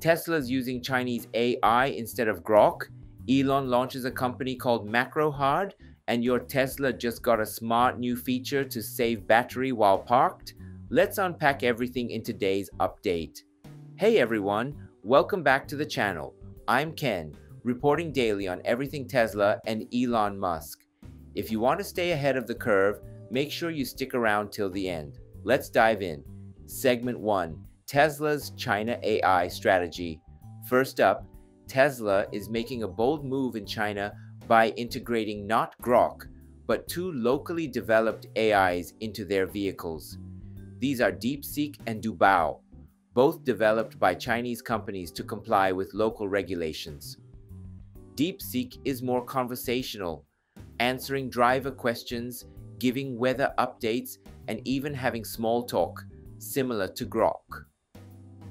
Tesla's using Chinese AI instead of Grok. Elon launches a company called Macrohard, and your Tesla just got a smart new feature to save battery while parked. Let's unpack everything in today's update. Hey everyone, welcome back to the channel. I'm Ken, reporting daily on everything Tesla and Elon Musk. If you want to stay ahead of the curve, make sure you stick around till the end. Let's dive in. Segment 1. Tesla's China AI strategy. First up, Tesla is making a bold move in China by integrating not Grok, but two locally developed AIs into their vehicles. These are DeepSeek and Doubao, both developed by Chinese companies to comply with local regulations. DeepSeek is more conversational, answering driver questions, giving weather updates, and even having small talk, similar to Grok.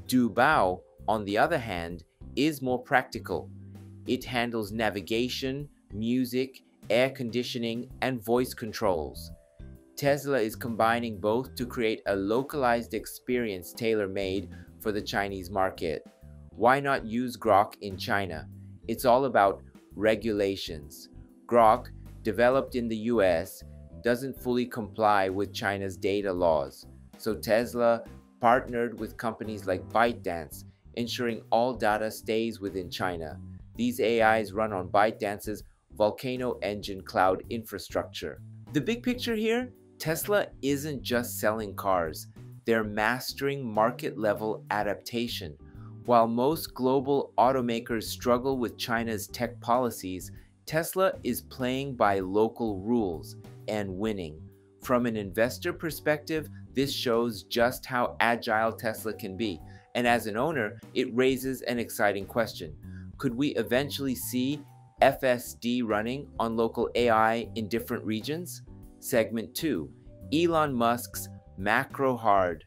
Doubao, on the other hand, is more practical. It handles navigation, music, air conditioning, and voice controls. Tesla is combining both to create a localized experience tailor-made for the Chinese market. Why not use Grok in China? It's all about regulations. Grok, developed in the US, doesn't fully comply with China's data laws. So Tesla partnered with companies like ByteDance, ensuring all data stays within China. These AIs run on ByteDance's Volcano Engine cloud infrastructure. The big picture here, Tesla isn't just selling cars. They're mastering market-level adaptation. While most global automakers struggle with China's tech policies, Tesla is playing by local rules and winning. From an investor perspective, this shows just how agile Tesla can be. And as an owner, it raises an exciting question. Could we eventually see FSD running on local AI in different regions? Segment 2. Elon Musk's Macrohard.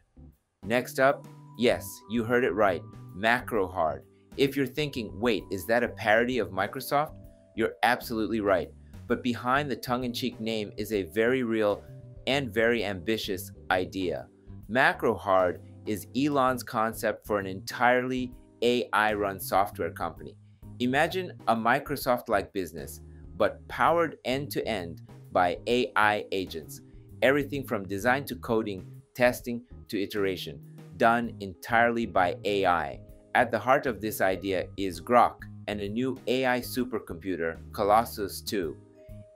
Next up, yes, you heard it right, Macrohard. If you're thinking, wait, is that a parody of Microsoft? You're absolutely right. But behind the tongue-in-cheek name is a very real and very ambitious idea. Macrohard is Elon's concept for an entirely AI-run software company. Imagine a Microsoft-like business, but powered end-to-end by AI agents. Everything from design to coding, testing to iteration, done entirely by AI. At the heart of this idea is Grok and a new AI supercomputer, Colossus 2.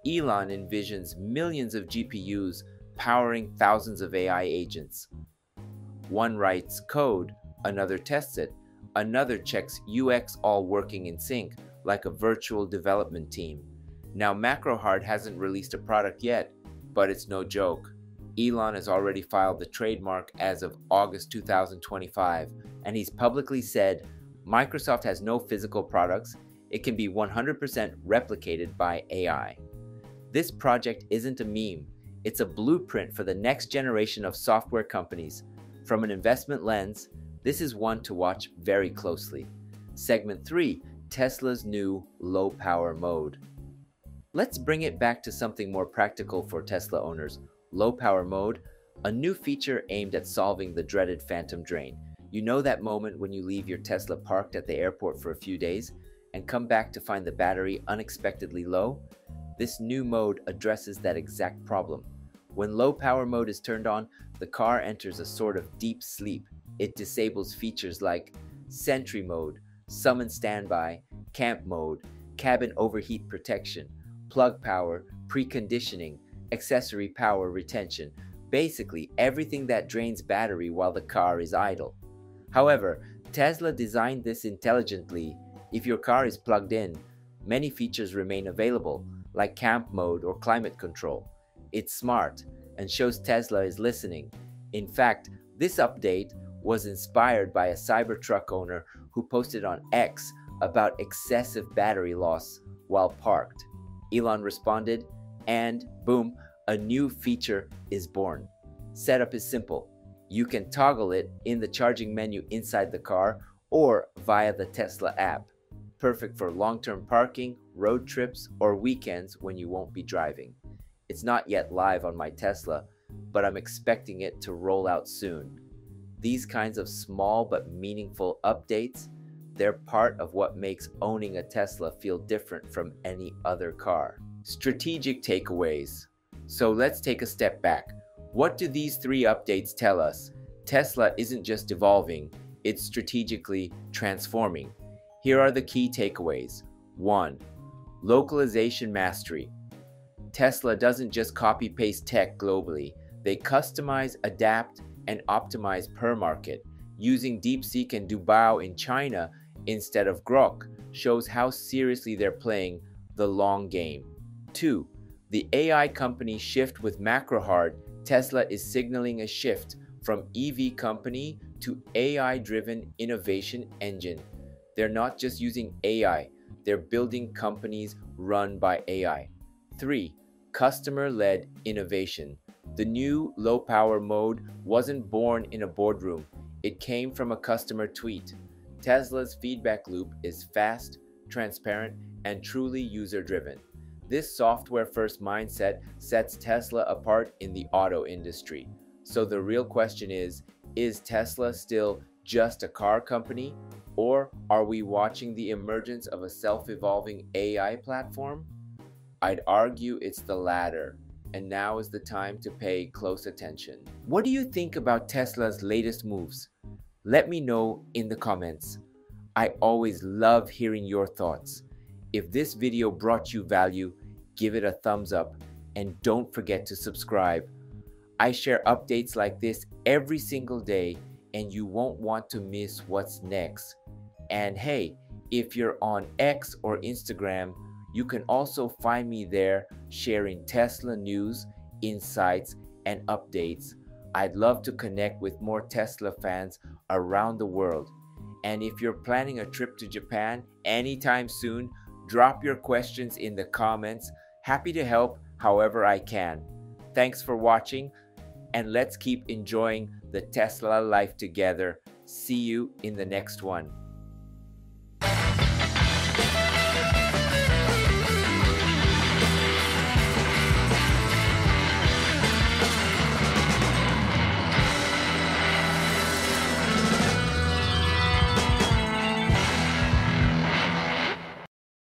Elon envisions millions of GPUs powering thousands of AI agents. One writes code, another tests it, another checks UX, all working in sync, like a virtual development team. Now Macrohard hasn't released a product yet, but it's no joke. Elon has already filed the trademark as of August 2025, and he's publicly said, Microsoft has no physical products, it can be 100% replicated by AI. This project isn't a meme, it's a blueprint for the next generation of software companies. From an investment lens, this is one to watch very closely. Segment 3, Tesla's new low power mode. Let's bring it back to something more practical for Tesla owners, low power mode, a new feature aimed at solving the dreaded phantom drain. You know that moment when you leave your Tesla parked at the airport for a few days and come back to find the battery unexpectedly low? This new mode addresses that exact problem. When low power mode is turned on, the car enters a sort of deep sleep. It disables features like Sentry mode, Summon Standby, Camp mode, Cabin Overheat Protection, Plug Power, Preconditioning, Accessory Power Retention, basically everything that drains battery while the car is idle. However, Tesla designed this intelligently. If your car is plugged in, many features remain available, like camp mode or climate control. It's smart and shows Tesla is listening. In fact, this update was inspired by a Cybertruck owner who posted on X about excessive battery loss while parked. Elon responded, and boom, a new feature is born. Setup is simple. You can toggle it in the charging menu inside the car or via the Tesla app. Perfect for long-term parking, road trips, or weekends when you won't be driving. It's not yet live on my Tesla, but I'm expecting it to roll out soon. These kinds of small but meaningful updates They're part of what makes owning a Tesla feel different from any other car. Strategic takeaways. So let's take a step back. What do these three updates tell us? Tesla isn't just evolving, it's strategically transforming. Here are the key takeaways. 1. Localization mastery. Tesla doesn't just copy-paste tech globally. They customize, adapt, and optimize per market. Using DeepSeek and Doubao in China instead of Grok shows how seriously they're playing the long game. 2. The AI company shift with Macrohard. Tesla is signaling a shift from EV company to AI-driven innovation engine. They're not just using AI, they're building companies run by AI. 3. Customer-led innovation. The new Low Power Mode wasn't born in a boardroom. It came from a customer tweet. Tesla's feedback loop is fast, transparent, and truly user-driven. This software-first mindset sets Tesla apart in the auto industry. So the real question is Tesla still just a car company? Or are we watching the emergence of a self-evolving AI platform? I'd argue it's the latter. And now is the time to pay close attention. What do you think about Tesla's latest moves? Let me know in the comments. I always love hearing your thoughts. If this video brought you value, give it a thumbs up and don't forget to subscribe. I share updates like this every single day and you won't want to miss what's next. And hey, if you're on X or Instagram, you can also find me there sharing Tesla news, insights, and updates. I'd love to connect with more Tesla fans around the world. And if you're planning a trip to Japan anytime soon, drop your questions in the comments. Happy to help however I can. Thanks for watching, and let's keep enjoying the Tesla life together. See you in the next one.